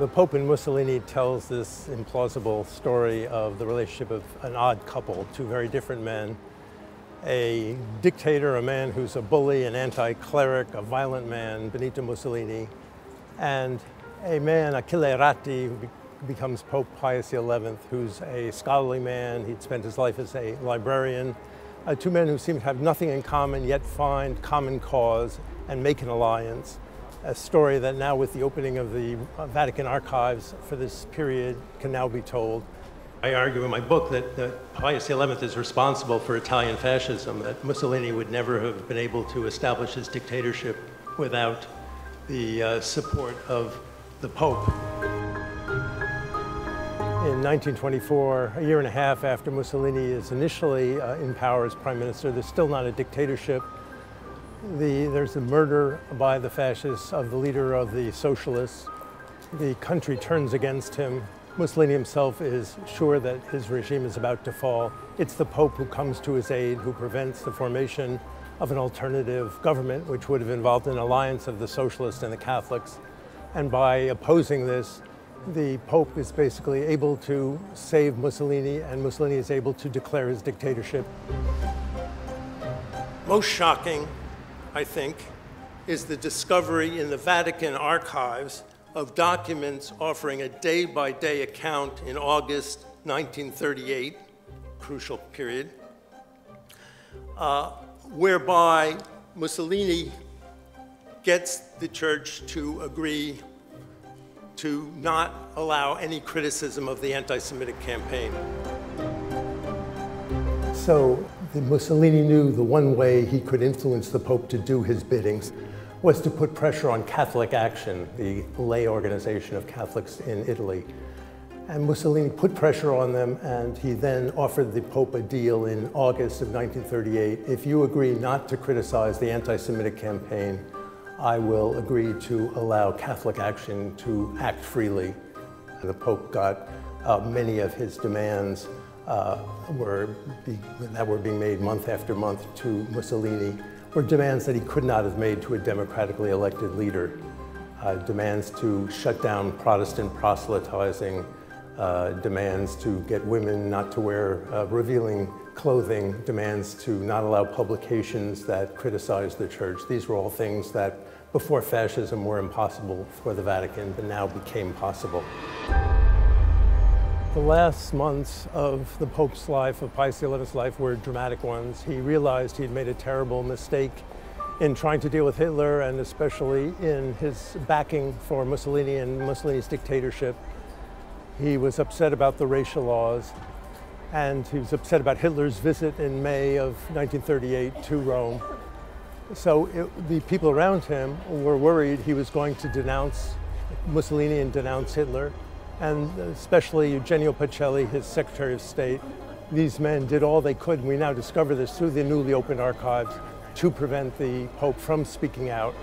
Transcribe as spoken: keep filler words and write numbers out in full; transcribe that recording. The Pope and Mussolini tells this implausible story of the relationship of an odd couple, two very different men, a dictator, a man who's a bully, an anti-cleric, a violent man, Benito Mussolini, and a man, Achille Ratti, who becomes Pope Pius the eleventh, who's a scholarly man. He'd spent his life as a librarian. Uh, two men who seem to have nothing in common, yet find common cause and make an alliance. A story that now, with the opening of the Vatican archives for this period, can now be told. I argue in my book that, that Pius the eleventh is responsible for Italian fascism, that Mussolini would never have been able to establish his dictatorship without the uh, support of the Pope. In nineteen twenty-four, a year and a half after Mussolini is initially uh, in power as prime minister, there's still not a dictatorship. The, there's a murder by the fascists of the leader of the socialists. The country turns against him. Mussolini himself is sure that his regime is about to fall. It's the Pope who comes to his aid, who prevents the formation of an alternative government, which would have involved an alliance of the socialists and the Catholics. And by opposing this, the Pope is basically able to save Mussolini, and Mussolini is able to declare his dictatorship. Most shocking, I think, is the discovery in the Vatican archives of documents offering a day-by-day account in August nineteen thirty-eight, crucial period, uh, whereby Mussolini gets the church to agree to not allow any criticism of the anti-Semitic campaign. So, The Mussolini knew the one way he could influence the Pope to do his biddings was to put pressure on Catholic Action, the lay organization of Catholics in Italy. And Mussolini put pressure on them, and he then offered the Pope a deal in August of nineteen thirty-eight. If you agree not to criticize the anti-Semitic campaign, I will agree to allow Catholic Action to act freely. And the Pope got uh, many of his demands Uh, were be, that were being made month after month to Mussolini were demands that he could not have made to a democratically elected leader. Uh, demands to shut down Protestant proselytizing, uh, demands to get women not to wear uh, revealing clothing, demands to not allow publications that criticize the church. These were all things that before fascism were impossible for the Vatican, but now became possible. The last months of the Pope's life, of Pius the eleventh's life, were dramatic ones. He realized he'd made a terrible mistake in trying to deal with Hitler, and especially in his backing for Mussolini and Mussolini's dictatorship. He was upset about the racial laws, and he was upset about Hitler's visit in May of nineteen thirty-eight to Rome. So it, the people around him were worried he was going to denounce Mussolini and denounce Hitler, and especially Eugenio Pacelli, his Secretary of State. These men did all they could, and we now discover this through the newly opened archives, to prevent the Pope from speaking out.